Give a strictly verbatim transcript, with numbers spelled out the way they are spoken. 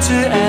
to end.